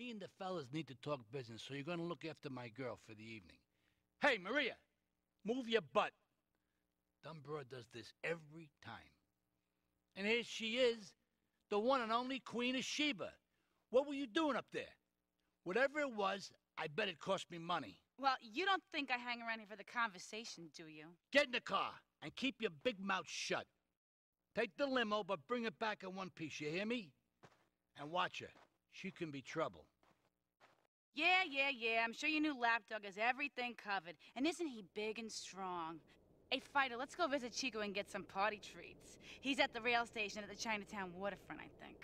Me and the fellas need to talk business, so you're going to look after my girl for the evening. Hey, Maria, move your butt. Dumb broad does this every time. And here she is, the one and only Queen of Sheba. What were you doing up there? Whatever it was, I bet it cost me money. Well, you don't think I hang around here for the conversation, do you? Get in the car and keep your big mouth shut. Take the limo, but bring it back in one piece, you hear me? And watch her. She can be trouble. Yeah. I'm sure your new lapdog has everything covered. And isn't he big and strong? Hey, Fido, let's go visit Chico and get some party treats. He's at the rail station at the Chinatown waterfront, I think.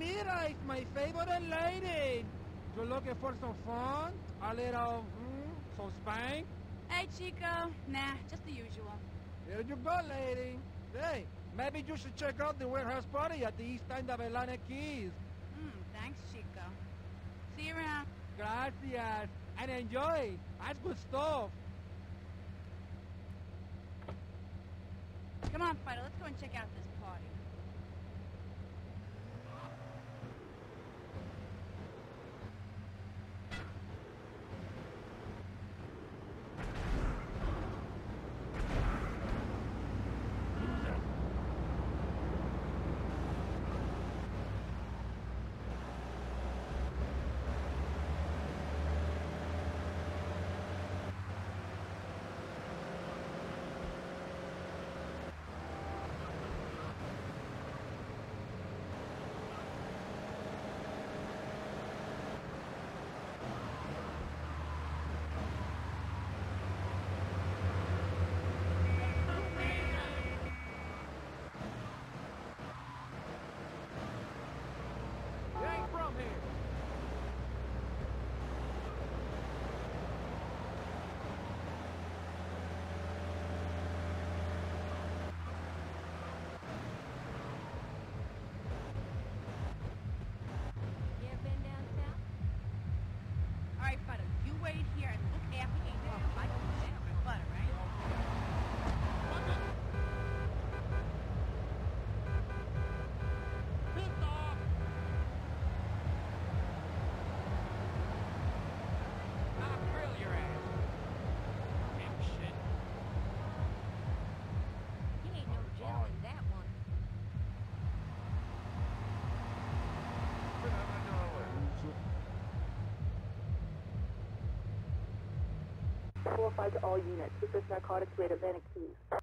Mira, it's my favorite lady. You looking for some fun? A little, some spank? Hey, Chico. Nah, just the usual. Here you go, lady. Hey, maybe you should check out the warehouse party at the East End of Atlantic Quays. Thanks, Chico. See you around. Gracias. And enjoy. That's good stuff. Come on, Fido. Let's go and check out this party. Notified to all units. This is narcotics rate of Atlantic Quays.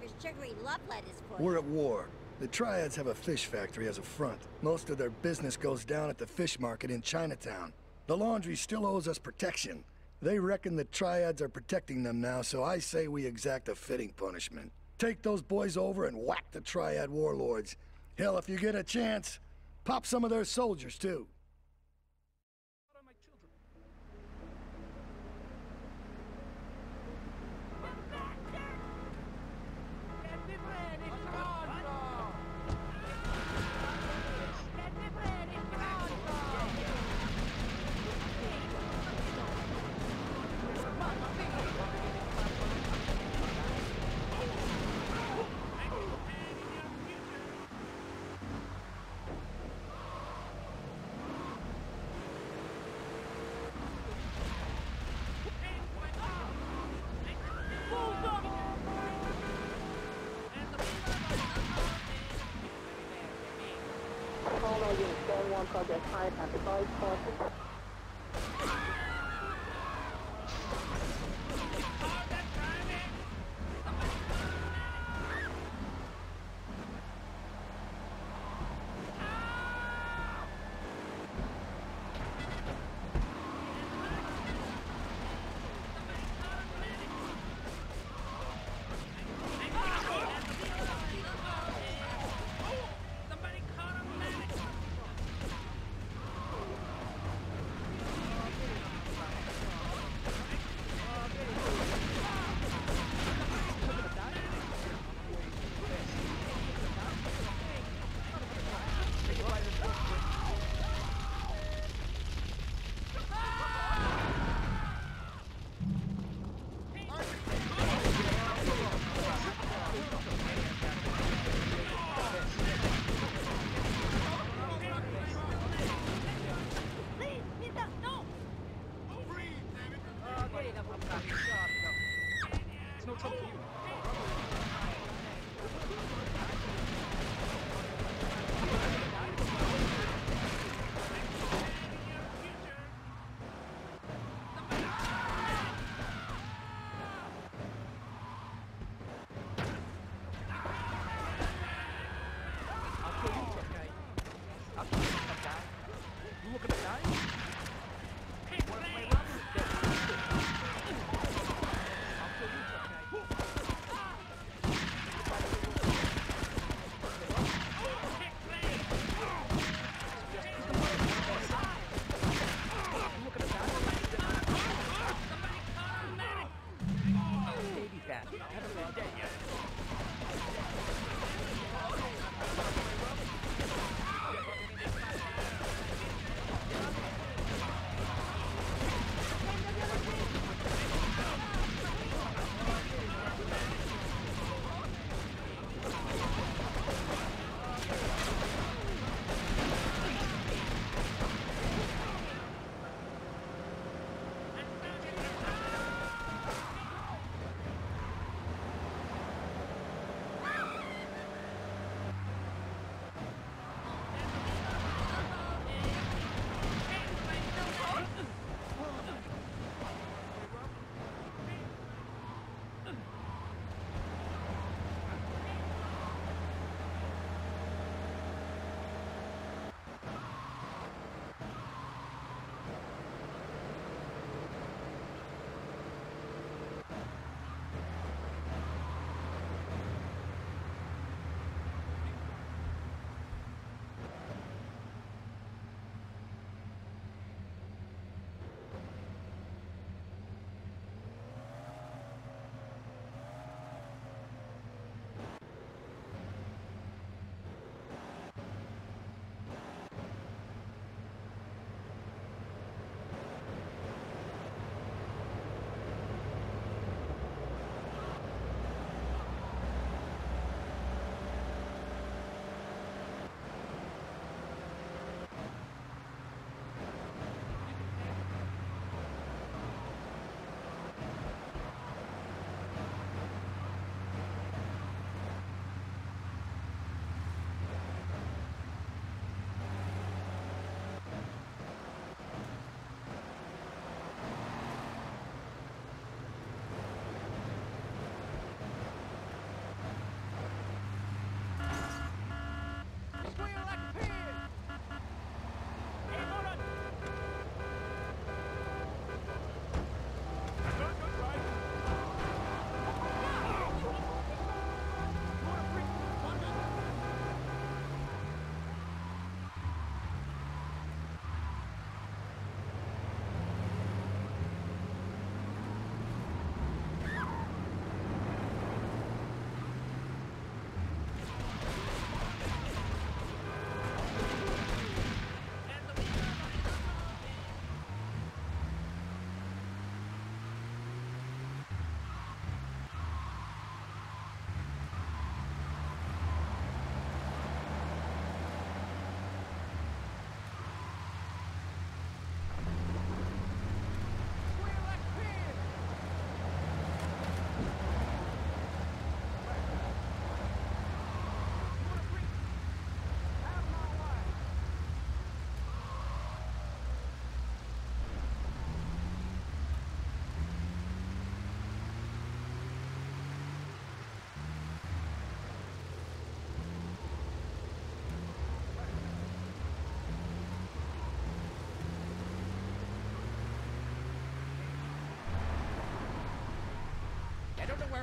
America's sugary love letters for. We're at war. The Triads have a fish factory as a front. Most of their business goes down at the fish market in Chinatown. The laundry still owes us protection. They reckon the Triads are protecting them now, so I say we exact a fitting punishment. Take those boys over and whack the Triad warlords. Hell, if you get a chance, pop some of their soldiers, too. Project High at the Vice Force. I'll kill you, okay?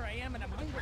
I am, and I'm hungry.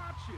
watch it.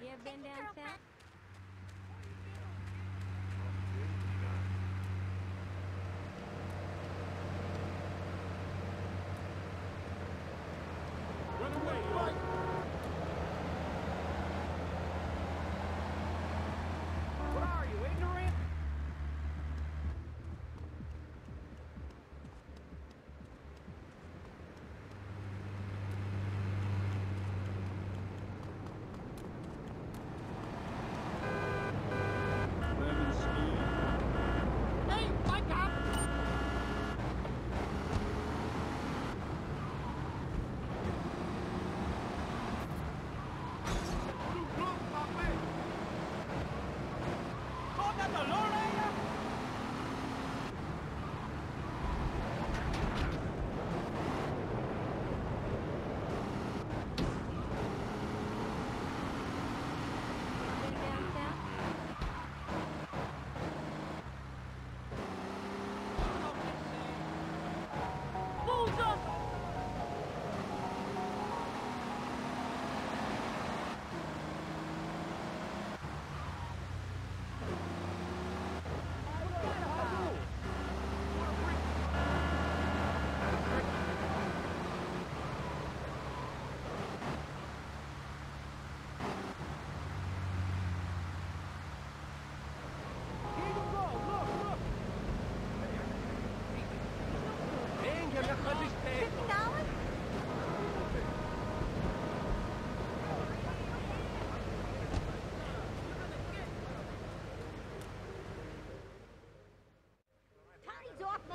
You have been down south?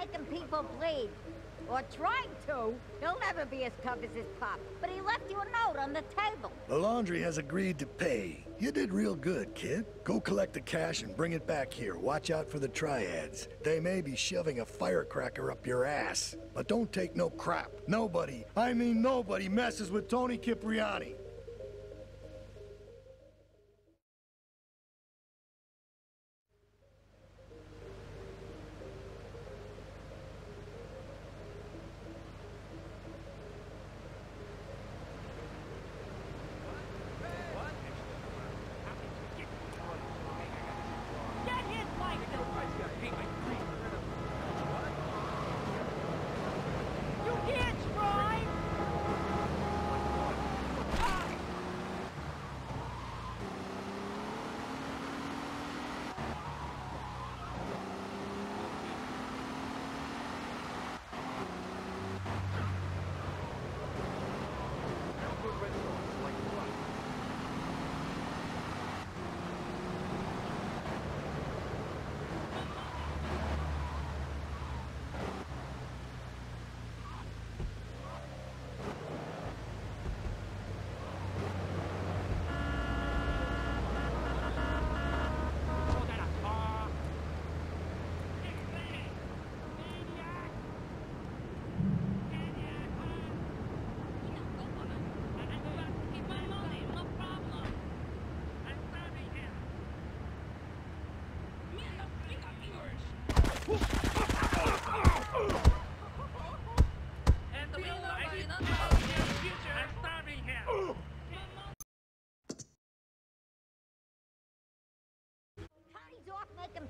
Making people bleed, or trying to. He'll never be as tough as his pop, but he left you a note on the table. The laundry has agreed to pay. You did real good, kid. Go collect the cash and bring it back here. Watch out for the Triads. They may be shoving a firecracker up your ass, but don't take no crap. Nobody, I mean nobody, messes with Tony Cipriani. Ah!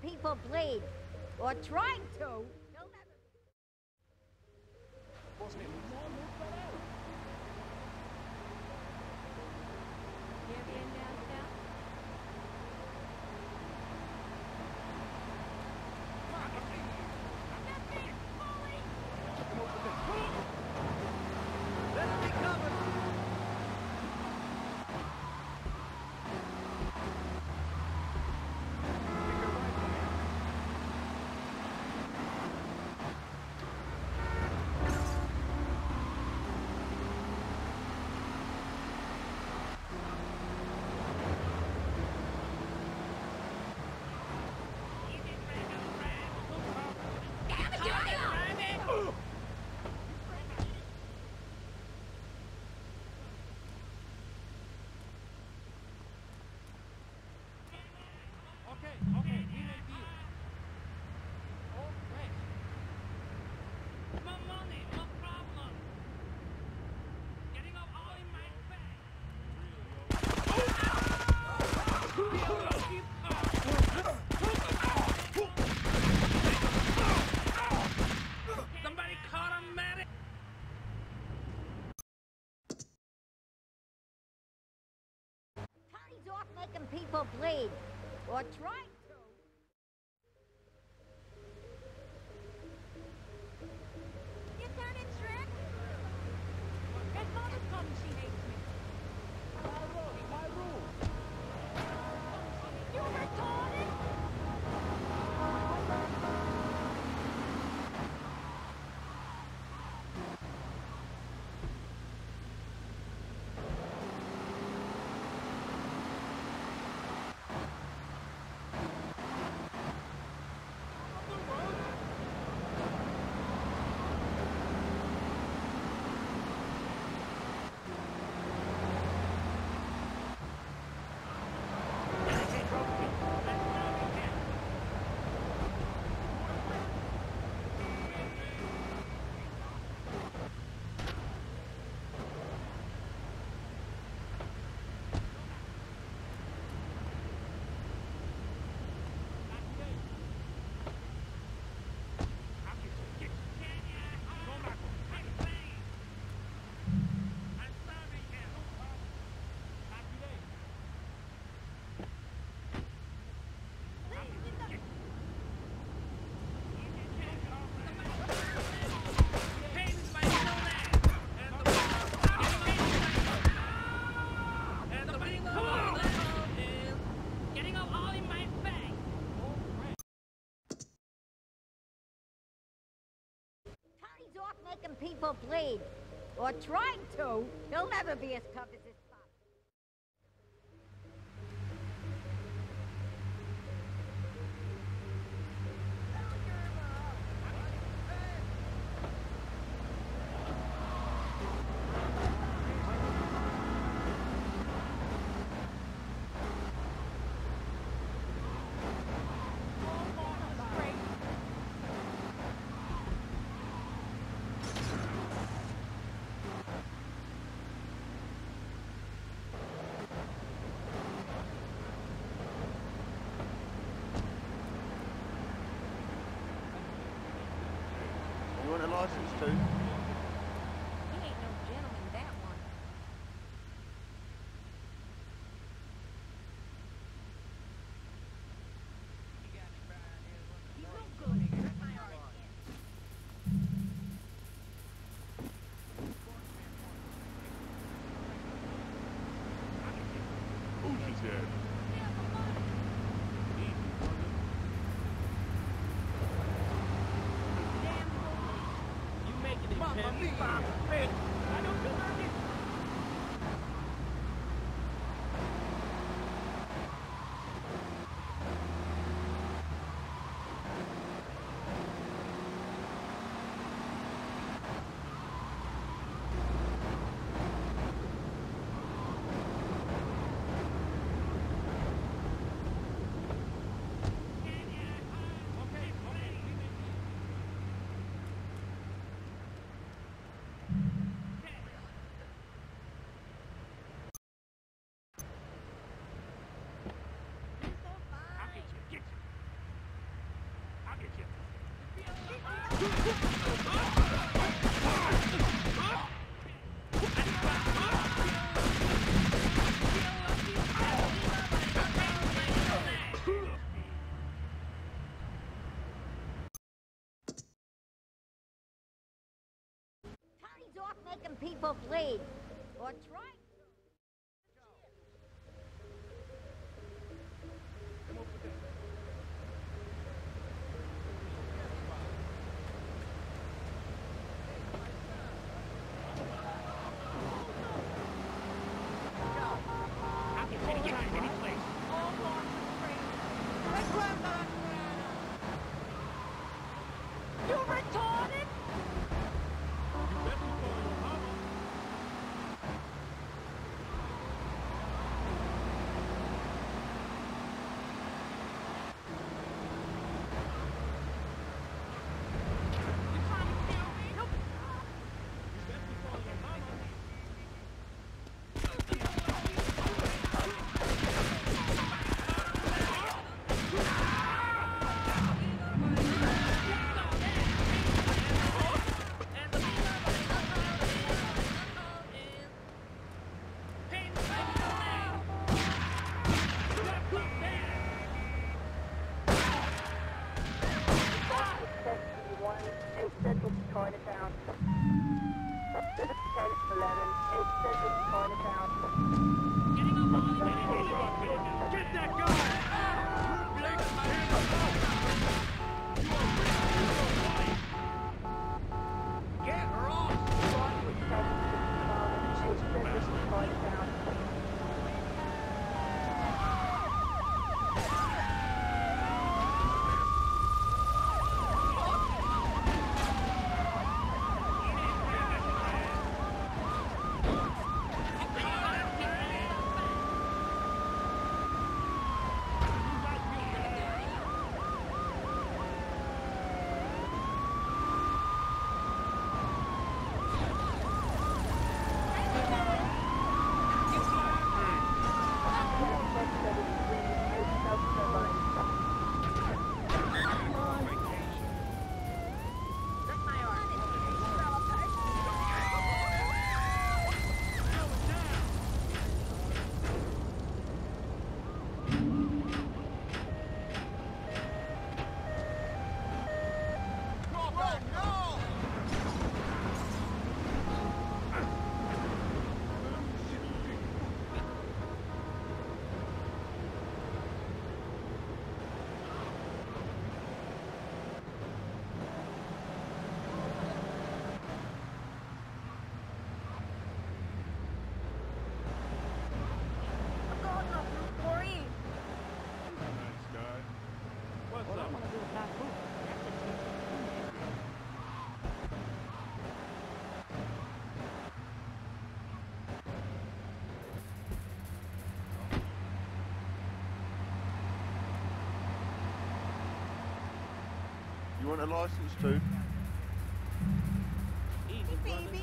people bleed, or trying to. They'll never... Making people bleed, or trying to. You turn it, Shrek? As long as come, she hates me. My rule. You retarded! Making people bleed, or trying to. They'll never be as tough as this pop. License too. He ain't no gentleman, that one. He's real good at hurt my arm. Oh, she's dead. Tony's off making people bleed, or try. You want a license too? Easy, baby.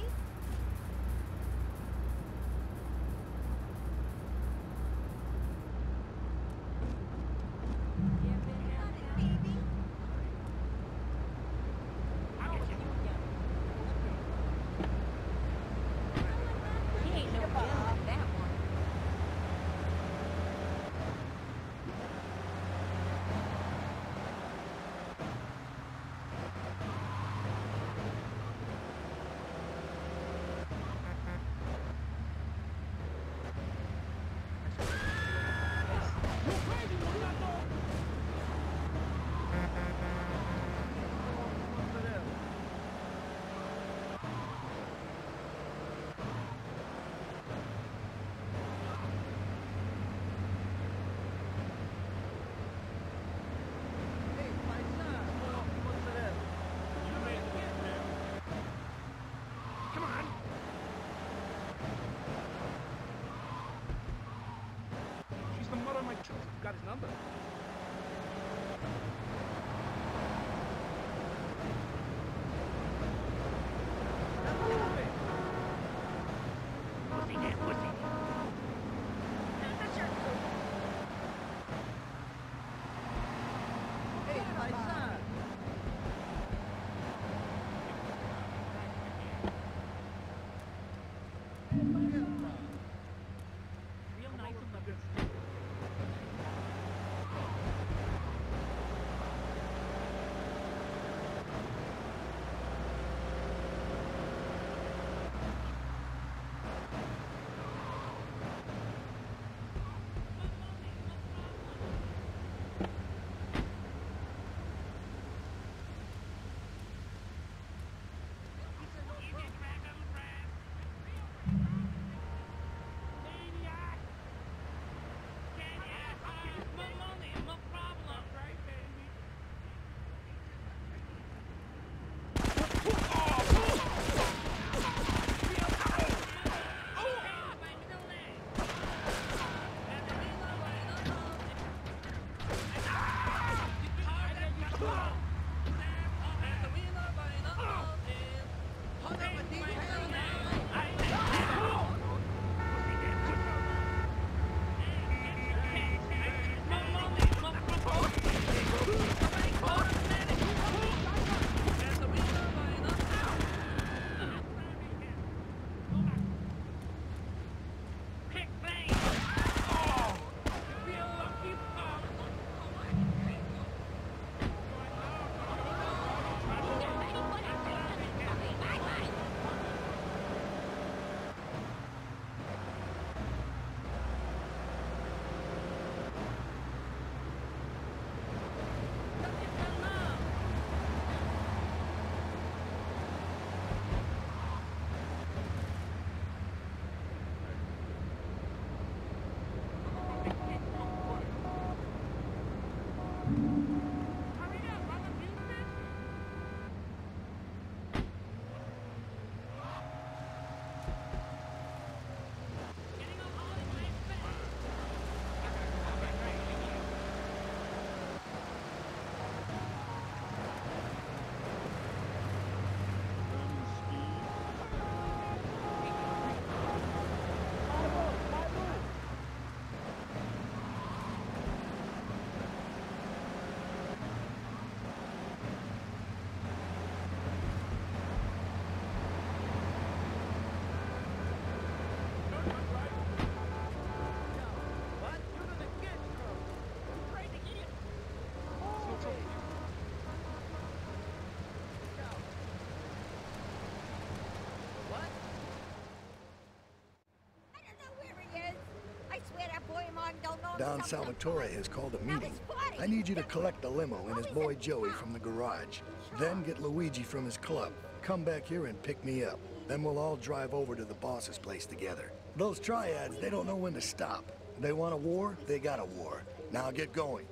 Don Salvatore has called a meeting. I need you to collect the limo and his boy Joey from the garage. Then get Luigi from his club. Come back here and pick me up. Then we'll all drive over to the boss's place together. Those triads, they don't know when to stop. They want a war, they got a war. Now get going.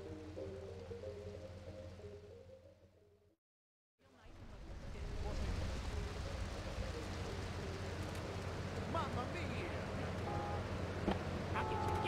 How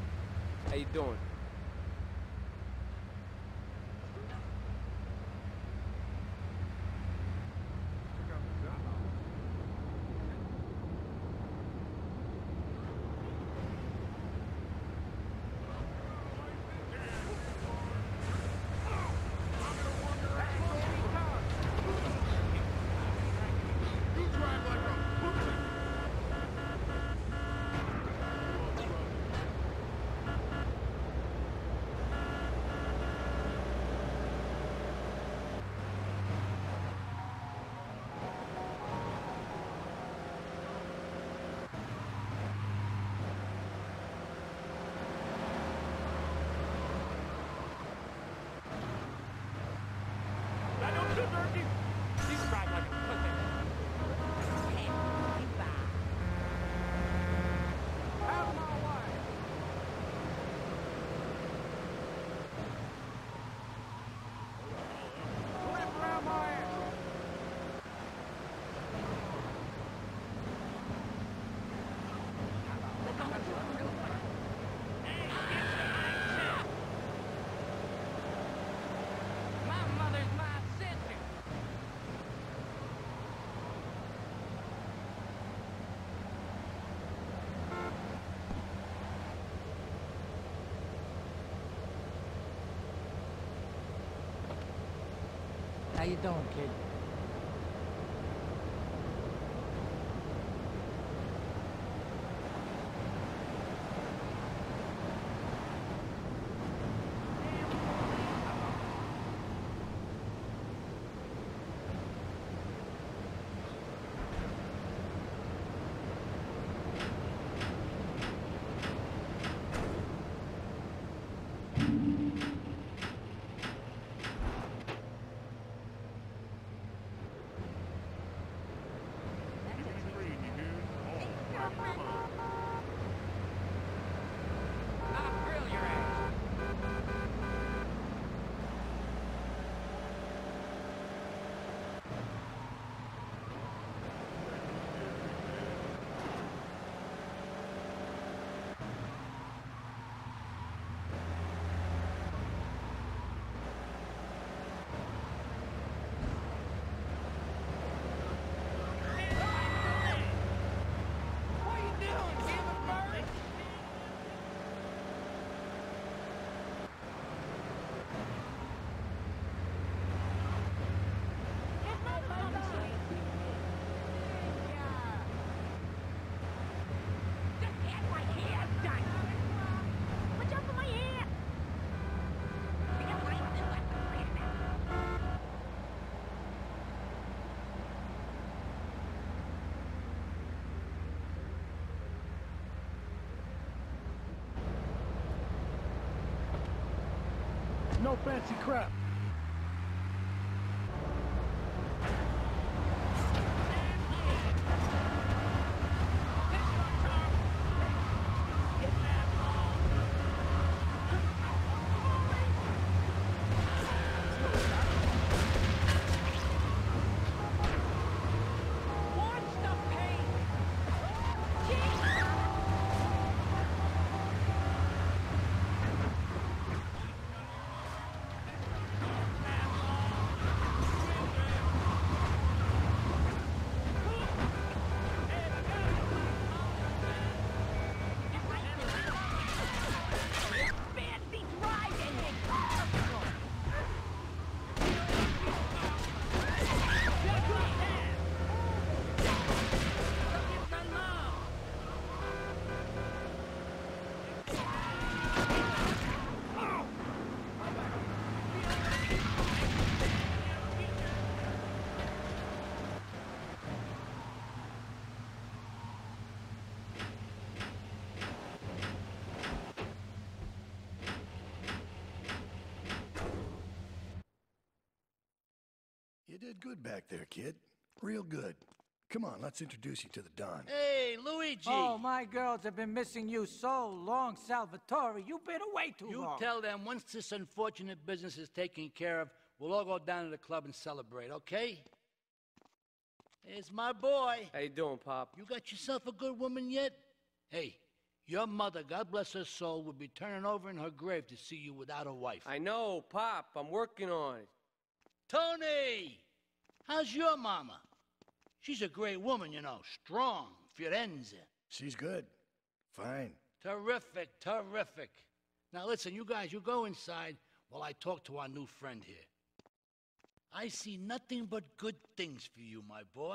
you doing? How you doing, kid? No fancy crap. You did good back there, kid. Real good. Come on, let's introduce you to the Don. Hey, Luigi! Oh, my girls have been missing you so long, Salvatore. You've been away too long. You tell them once this unfortunate business is taken care of, we'll all go down to the club and celebrate, okay? There's my boy. How you doing, Pop? You got yourself a good woman yet? Hey, your mother, God bless her soul, would be turning over in her grave to see you without a wife. I know, Pop. I'm working on it. Tony! How's your mama? She's a great woman, you know. Strong. Fiorenza. She's good. Fine. Terrific, terrific. Now listen, you guys, you go inside while I talk to our new friend here. I see nothing but good things for you, my boy.